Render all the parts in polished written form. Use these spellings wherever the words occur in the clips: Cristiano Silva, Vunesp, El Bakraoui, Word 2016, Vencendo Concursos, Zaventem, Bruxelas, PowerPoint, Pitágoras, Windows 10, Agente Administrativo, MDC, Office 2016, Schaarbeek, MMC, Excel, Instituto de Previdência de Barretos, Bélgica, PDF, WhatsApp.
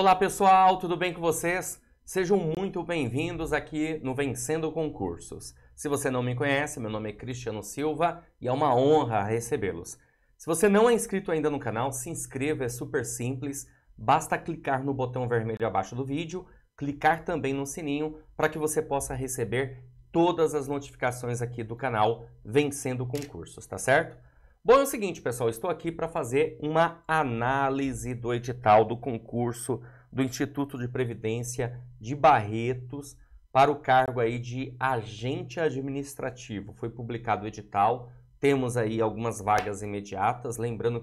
Olá pessoal, tudo bem com vocês? Sejam muito bem-vindos aqui no Vencendo Concursos. Se você não me conhece, meu nome é Cristiano Silva e é uma honra recebê-los. Se você não é inscrito ainda no canal, se inscreva, é super simples. Basta clicar no botão vermelho abaixo do vídeo, clicar também no sininho para que você possa receber todas as notificações aqui do canal Vencendo Concursos, tá certo? Bom, é o seguinte, pessoal, estou aqui para fazer uma análise do edital do concurso do Instituto de Previdência de Barretos para o cargo aí de agente administrativo. Foi publicado o edital, temos aí algumas vagas imediatas, lembrando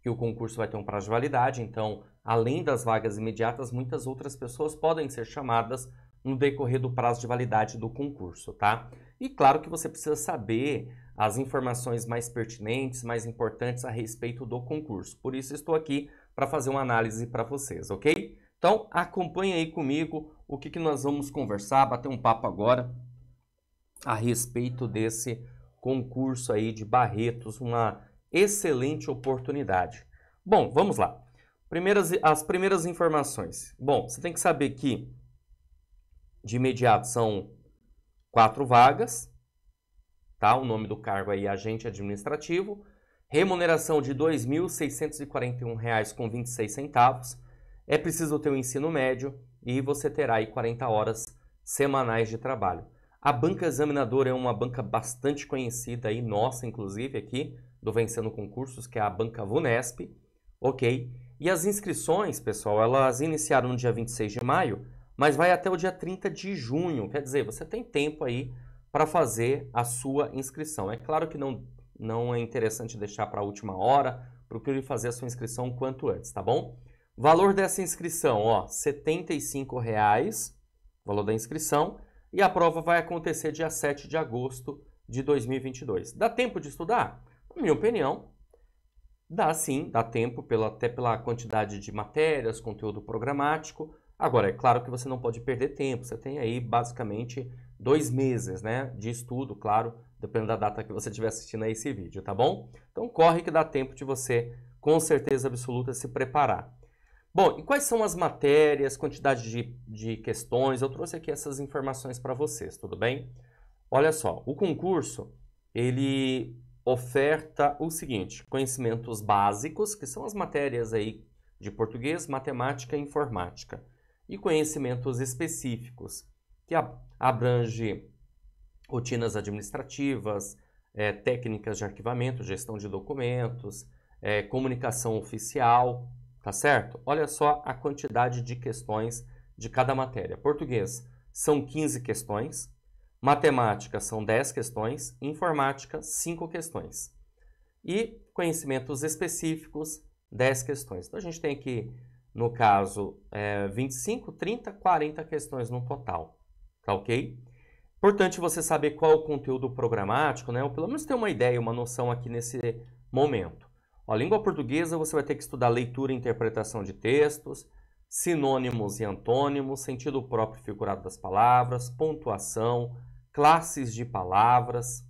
que o concurso vai ter um prazo de validade, então, além das vagas imediatas, muitas outras pessoas podem ser chamadas no decorrer do prazo de validade do concurso, tá? E claro que você precisa saber as informações mais pertinentes, mais importantes a respeito do concurso. Por isso estou aqui para fazer uma análise para vocês, ok? Então acompanha aí comigo o que nós vamos conversar, bater um papo agora a respeito desse concurso aí de Barretos, uma excelente oportunidade. Bom, vamos lá. As primeiras informações. Bom, você tem que saber que de imediato são 4 vagas. Tá? O nome do cargo aí é agente administrativo, remuneração de R$ 2.641,26, é preciso ter o ensino médio e você terá aí 40 horas semanais de trabalho. A banca examinadora é uma banca bastante conhecida aí, nossa inclusive aqui, do Vencendo Concursos, que é a banca Vunesp, ok? E as inscrições, pessoal, elas iniciaram no dia 26 de maio, mas vai até o dia 30 de junho, quer dizer, você tem tempo aí para fazer a sua inscrição. É claro que não é interessante deixar para a última hora, procure fazer a sua inscrição o quanto antes, tá bom? Valor dessa inscrição, ó, R$ 75,00, valor da inscrição, e a prova vai acontecer dia 7 de agosto de 2022. Dá tempo de estudar? Na minha opinião, dá sim, dá tempo, até pela quantidade de matérias, conteúdo programático. Agora, é claro que você não pode perder tempo, você tem aí basicamente 2 meses, né, de estudo, claro, dependendo da data que você estiver assistindo a esse vídeo, tá bom? Então corre que dá tempo de você, com certeza absoluta, se preparar. Bom, e quais são as matérias, quantidade de questões? Eu trouxe aqui essas informações para vocês, tudo bem? Olha só, o concurso, ele oferta o seguinte, conhecimentos básicos, que são as matérias aí de português, matemática e informática, e conhecimentos específicos, que abrange rotinas administrativas, técnicas de arquivamento, gestão de documentos, comunicação oficial, tá certo? Olha só a quantidade de questões de cada matéria. Português são 15 questões, matemática são 10 questões, informática 5 questões. E conhecimentos específicos, 10 questões. Então a gente tem aqui, no caso, 25, 30, 40 questões no total. Tá ok? Importante você saber qual é o conteúdo programático, né? Ou pelo menos ter uma ideia, uma noção aqui nesse momento. Ó, língua portuguesa, você vai ter que estudar leitura e interpretação de textos, sinônimos e antônimos, sentido próprio e figurado das palavras, pontuação, classes de palavras,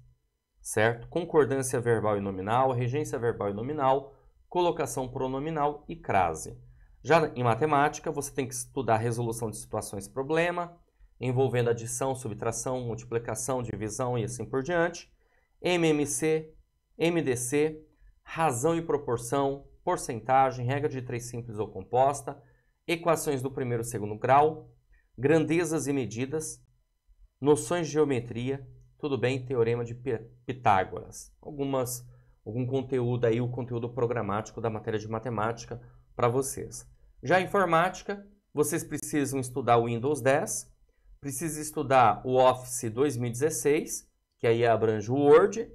certo? Concordância verbal e nominal, regência verbal e nominal, colocação pronominal e crase. Já em matemática, você tem que estudar resolução de situações e problema, envolvendo adição, subtração, multiplicação, divisão e assim por diante, MMC, MDC, razão e proporção, porcentagem, regra de 3 simples ou composta, equações do primeiro e segundo grau, grandezas e medidas, noções de geometria, tudo bem, teorema de Pitágoras. Algum conteúdo aí, o conteúdo programático da matéria de matemática para vocês. Já em informática, vocês precisam estudar o Windows 10, precisa estudar o Office 2016, que aí abrange o Word,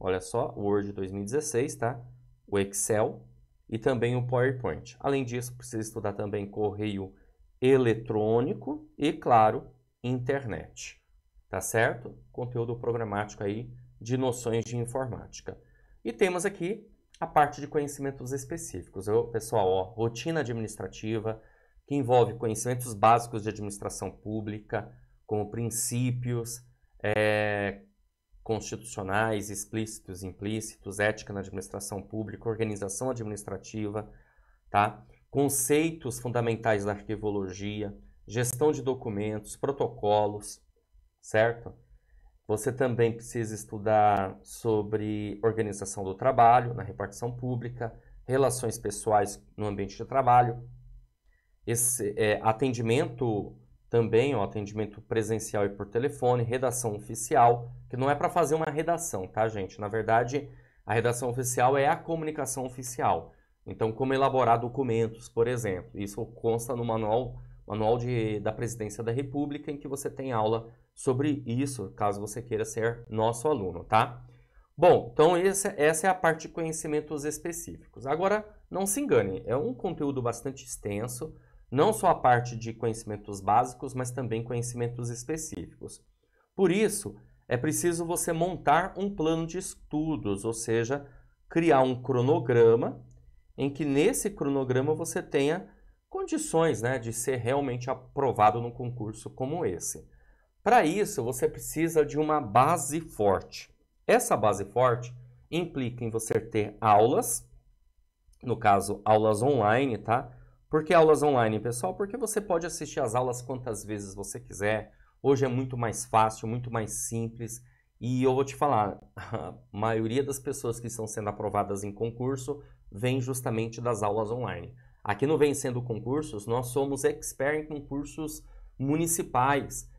olha só, o Word 2016, tá? O Excel e também o PowerPoint. Além disso, precisa estudar também correio eletrônico e, claro, internet, tá certo? Conteúdo programático aí de noções de informática. E temos aqui a parte de conhecimentos específicos. Pessoal, ó, rotina administrativa, que envolve conhecimentos básicos de administração pública, como princípios constitucionais, explícitos e implícitos, ética na administração pública, organização administrativa, tá? conceitos fundamentais da arquivologia, gestão de documentos, protocolos, certo? Você também precisa estudar sobre organização do trabalho na repartição pública, relações pessoais no ambiente de trabalho, atendimento também, ó, atendimento presencial e por telefone, redação oficial, que não é para fazer uma redação, tá, gente? Na verdade, a redação oficial é a comunicação oficial. Então, como elaborar documentos, por exemplo. Isso consta no manual da Presidência da República, em que você tem aula sobre isso, caso você queira ser nosso aluno, tá? Bom, então essa é a parte de conhecimentos específicos. Agora, não se engane, é um conteúdo bastante extenso, não só a parte de conhecimentos básicos, mas também conhecimentos específicos. Por isso, é preciso você montar um plano de estudos, ou seja, criar um cronograma, em que nesse cronograma você tenha condições, né, de ser realmente aprovado num concurso como esse. Para isso, você precisa de uma base forte. Essa base forte implica em você ter aulas, no caso, aulas online, tá? Por que aulas online, pessoal? Porque você pode assistir as aulas quantas vezes você quiser. Hoje é muito mais fácil, muito mais simples. E eu vou te falar, a maioria das pessoas que estão sendo aprovadas em concurso vem justamente das aulas online. Aqui no Vencendo Concursos, nós somos expert em concursos municipais,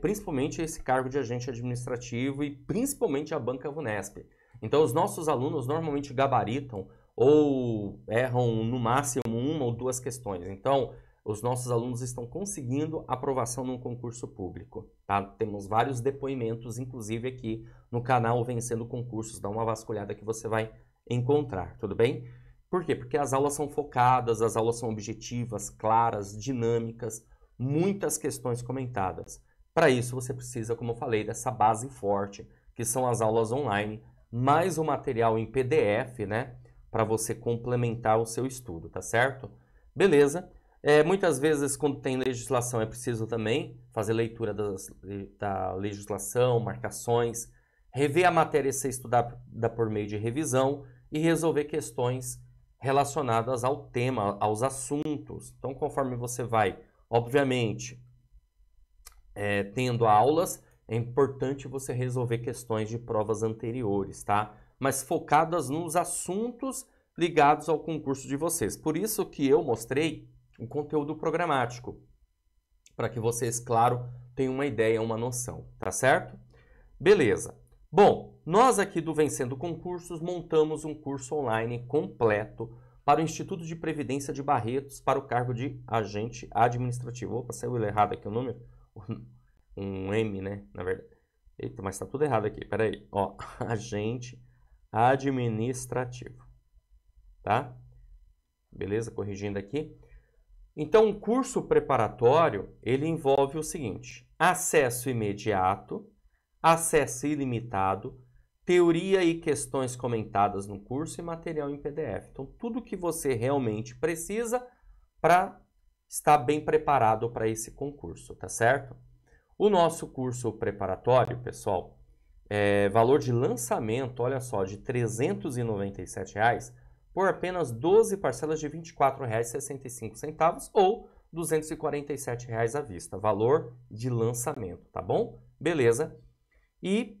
principalmente esse cargo de agente administrativo e principalmente a banca Vunesp. Então, os nossos alunos normalmente gabaritam ou erram no máximo uma ou duas questões. Então, os nossos alunos estão conseguindo aprovação num concurso público, tá? Temos vários depoimentos, inclusive aqui no canal Vencendo Concursos. Dá uma vasculhada que você vai encontrar, tudo bem? Por quê? Porque as aulas são focadas, as aulas são objetivas, claras, dinâmicas, muitas questões comentadas. Para isso, você precisa, como eu falei, dessa base forte, que são as aulas online, mais o material em PDF, né? Para você complementar o seu estudo, tá certo? Beleza. Muitas vezes, quando tem legislação, é preciso também fazer leitura da legislação, marcações, rever a matéria se estudar por meio de revisão e resolver questões relacionadas ao tema, aos assuntos. Então, conforme você vai, obviamente, tendo aulas, é importante você resolver questões de provas anteriores, tá? Mas focadas nos assuntos ligados ao concurso de vocês. Por isso que eu mostrei o conteúdo programático, para que vocês, claro, tenham uma ideia, uma noção, tá certo? Beleza. Bom, nós aqui do Vencendo Concursos montamos um curso online completo para o Instituto de Previdência de Barretos, para o cargo de agente administrativo. Opa, saiu errado aqui o número. Um M, né? Na verdade. Eita, mas tá tudo errado aqui. Pera aí. Ó, agente administrativo. Tá? Beleza? Corrigindo aqui. Então, o curso preparatório, ele envolve o seguinte: acesso imediato, acesso ilimitado, teoria e questões comentadas no curso e material em PDF. Então, tudo que você realmente precisa para estar bem preparado para esse concurso, tá certo? O nosso curso preparatório, pessoal, valor de lançamento, olha só, de R$ 397,00 por apenas 12 parcelas de R$ 24,65 ou R$ 247,00 à vista. Valor de lançamento, tá bom? Beleza. E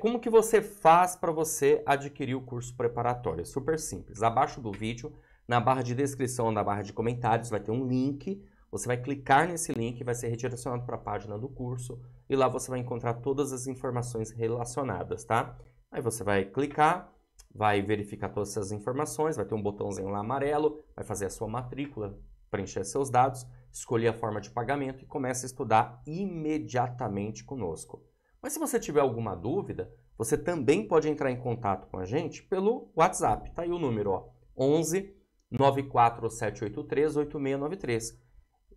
como que você faz para você adquirir o curso preparatório? É super simples. Abaixo do vídeo, na barra de descrição, na barra de comentários, vai ter um link. Você vai clicar nesse link, vai ser redirecionado para a página do curso e lá você vai encontrar todas as informações relacionadas, tá? Aí você vai clicar, vai verificar todas essas informações, vai ter um botãozinho lá amarelo, vai fazer a sua matrícula, preencher seus dados, escolher a forma de pagamento e começa a estudar imediatamente conosco. Mas se você tiver alguma dúvida, você também pode entrar em contato com a gente pelo WhatsApp, tá aí o número, ó, 11 94783 8693.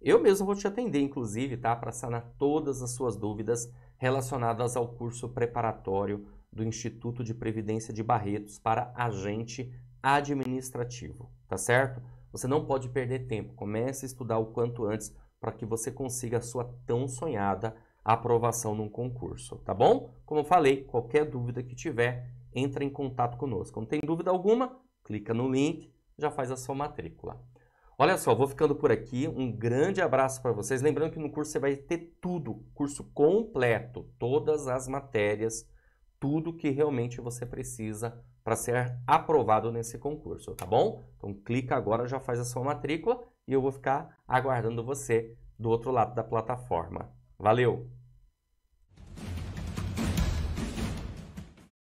Eu mesmo vou te atender, inclusive, tá? Para sanar todas as suas dúvidas relacionadas ao curso preparatório do Instituto de Previdência de Barretos para agente administrativo, tá certo? Você não pode perder tempo, comece a estudar o quanto antes para que você consiga a sua tão sonhada aprovação num concurso, tá bom? Como eu falei, qualquer dúvida que tiver, entra em contato conosco. Não tem dúvida alguma, clica no link, já faz a sua matrícula. Olha só, vou ficando por aqui. Um grande abraço para vocês. Lembrando que no curso você vai ter tudo, curso completo, todas as matérias, tudo que realmente você precisa para ser aprovado nesse concurso, tá bom? Então clica agora, já faz a sua matrícula e eu vou ficar aguardando você do outro lado da plataforma. Valeu!